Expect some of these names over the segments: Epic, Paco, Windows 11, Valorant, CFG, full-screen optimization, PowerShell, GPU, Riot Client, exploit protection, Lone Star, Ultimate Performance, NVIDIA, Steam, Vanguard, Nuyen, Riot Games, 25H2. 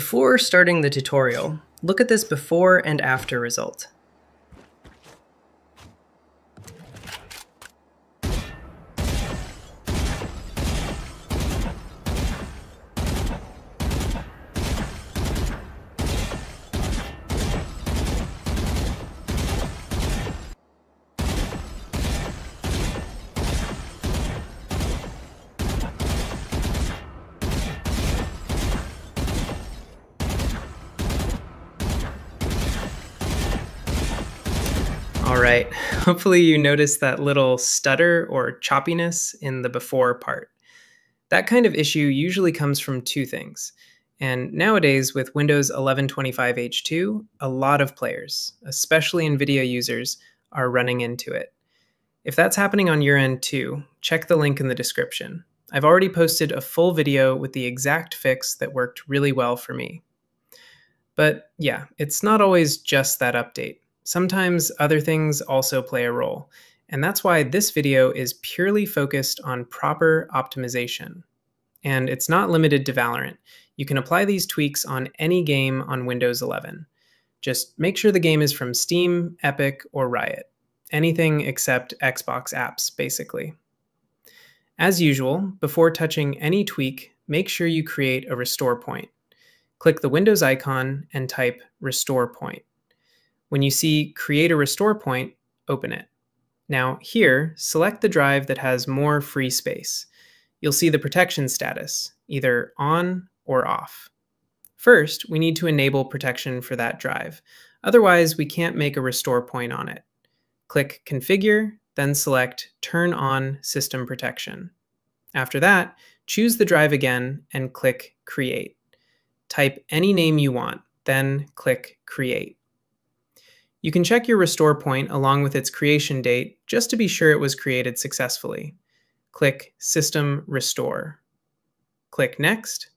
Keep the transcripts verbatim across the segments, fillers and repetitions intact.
Before starting the tutorial, look at this before and after result. Alright, hopefully you noticed that little stutter or choppiness in the before part. That kind of issue usually comes from two things. And nowadays with Windows eleven twenty-five H two, a lot of players, especially NVIDIA users, are running into it. If that's happening on your end too, check the link in the description. I've already posted a full video with the exact fix that worked really well for me. But yeah, it's not always just that update. Sometimes other things also play a role, and that's why this video is purely focused on proper optimization. And it's not limited to Valorant. You can apply these tweaks on any game on Windows eleven. Just make sure the game is from Steam, Epic, or Riot. Anything except Xbox apps, basically. As usual, before touching any tweak, make sure you create a restore point. Click the Windows icon and type restore point. When you see Create a Restore Point, open it. Now here, select the drive that has more free space. You'll see the protection status, either on or off. First, we need to enable protection for that drive. Otherwise, we can't make a restore point on it. Click Configure, then select Turn on System Protection. After that, choose the drive again and click Create. Type any name you want, then click Create. You can check your restore point along with its creation date just to be sure it was created successfully. Click System Restore. Click Next,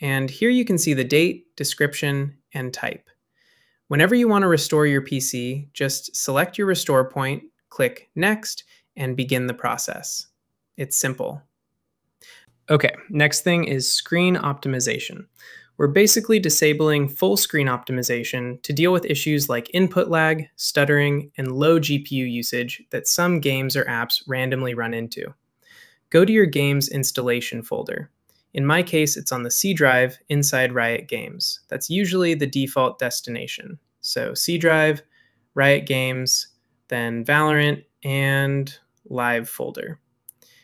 and here you can see the date, description, and type. Whenever you want to restore your P C, just select your restore point, click Next, and begin the process. It's simple. Okay, next thing is screen optimization. We're basically disabling full screen optimization to deal with issues like input lag, stuttering, and low G P U usage that some games or apps randomly run into. Go to your game's installation folder. In my case, it's on the C drive inside Riot Games. That's usually the default destination. So C drive, Riot Games, then Valorant, and Live folder.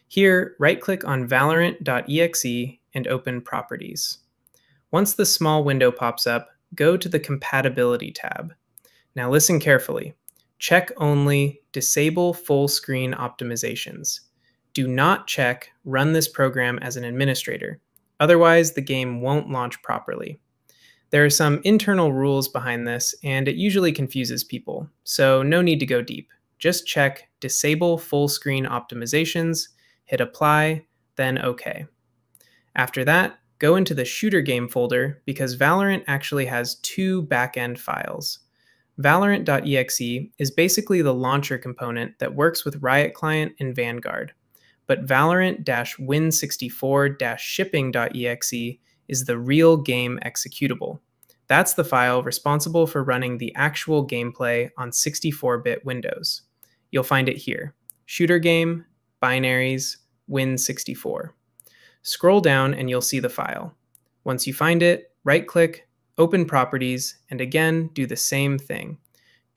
Here, right-click on Valorant dot E X E and open Properties. Once the small window pops up, go to the Compatibility tab. Now listen carefully. Check only Disable Full Screen Optimizations. Do not check Run this program as an administrator. Otherwise, the game won't launch properly. There are some internal rules behind this, and it usually confuses people, so no need to go deep. Just check Disable Full Screen Optimizations, hit Apply, then OK. After that, go into the Shooter Game folder because Valorant actually has two backend files. Valorant dot E X E is basically the launcher component that works with Riot Client and Vanguard, but Valorant win sixty-four shipping dot E X E is the real game executable. That's the file responsible for running the actual gameplay on sixty-four bit Windows. You'll find it here. Shooter Game, Binaries, win sixty-four. Scroll down and you'll see the file. Once you find it, right-click, open Properties, and again, do the same thing.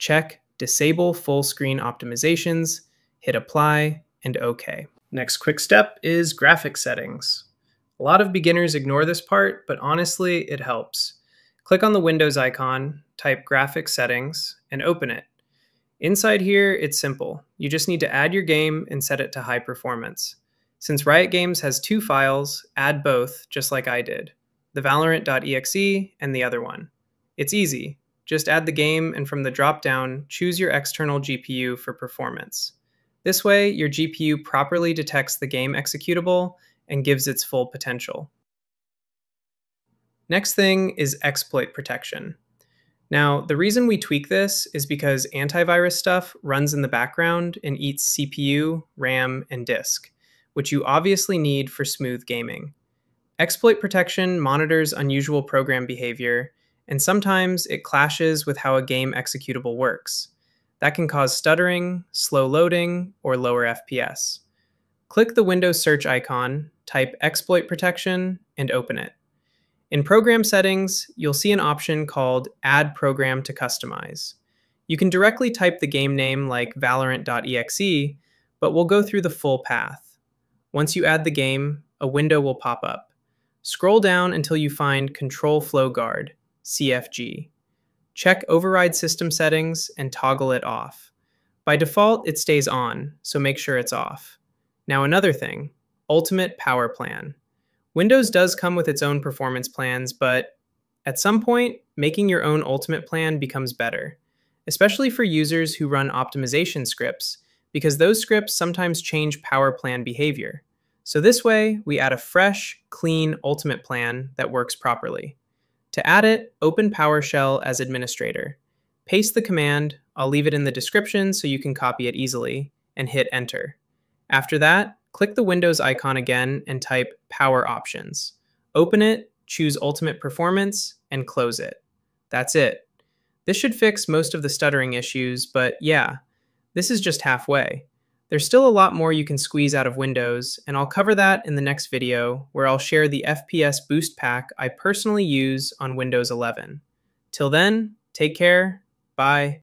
Check Disable Full Screen Optimizations, hit Apply, and OK. Next quick step is graphic settings. A lot of beginners ignore this part, but honestly, it helps. Click on the Windows icon, type Graphic Settings, and open it. Inside here, it's simple. You just need to add your game and set it to high performance. Since Riot Games has two files, add both, just like I did. The Valorant dot E X E and the other one. It's easy. Just add the game and from the drop-down, choose your external G P U for performance. This way, your G P U properly detects the game executable and gives its full potential. Next thing is exploit protection. Now, the reason we tweak this is because antivirus stuff runs in the background and eats C P U, RAM, and disk, which you obviously need for smooth gaming. Exploit protection monitors unusual program behavior, and sometimes it clashes with how a game executable works. That can cause stuttering, slow loading, or lower F P S. Click the Windows search icon, type exploit protection, and open it. In Program Settings, you'll see an option called Add Program to Customize. You can directly type the game name like Valorant dot E X E, but we'll go through the full path. Once you add the game, a window will pop up. Scroll down until you find Control Flow Guard, C F G. Check Override System Settings and toggle it off. By default, it stays on, so make sure it's off. Now another thing, Ultimate Power Plan. Windows does come with its own performance plans, but at some point, making your own Ultimate Plan becomes better, especially for users who run optimization scripts, because those scripts sometimes change power plan behavior. So this way, we add a fresh, clean Ultimate Plan that works properly. To add it, open PowerShell as administrator. Paste the command, I'll leave it in the description so you can copy it easily, and hit enter. After that, click the Windows icon again and type Power Options. Open it, choose Ultimate Performance, and close it. That's it. This should fix most of the stuttering issues, but yeah, this is just halfway. There's still a lot more you can squeeze out of Windows, and I'll cover that in the next video where I'll share the F P S boost pack I personally use on Windows eleven. Till then, take care, bye.